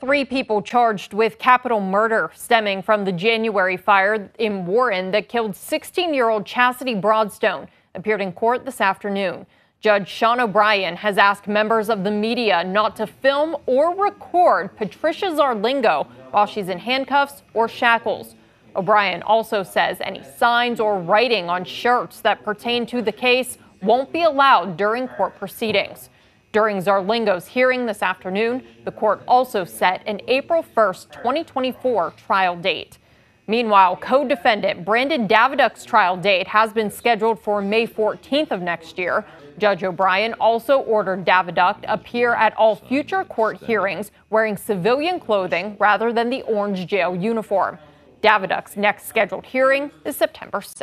Three people charged with capital murder stemming from the January fire in Warren that killed 16-year-old Chassidy Broadstone appeared in court this afternoon. Judge Sean O'Brien has asked members of the media not to film or record Patricia Zarlingo while she's in handcuffs or shackles. O'Brien also says any signs or writing on shirts that pertain to the case won't be allowed during court proceedings. During Zarlingo's hearing this afternoon, the court also set an April 1, 2024 trial date. Meanwhile, co-defendant Brandon Daviduk's trial date has been scheduled for May 14th of next year. Judge O'Brien also ordered Daviduk to appear at all future court hearings wearing civilian clothing rather than the orange jail uniform. Daviduk's next scheduled hearing is September 6th.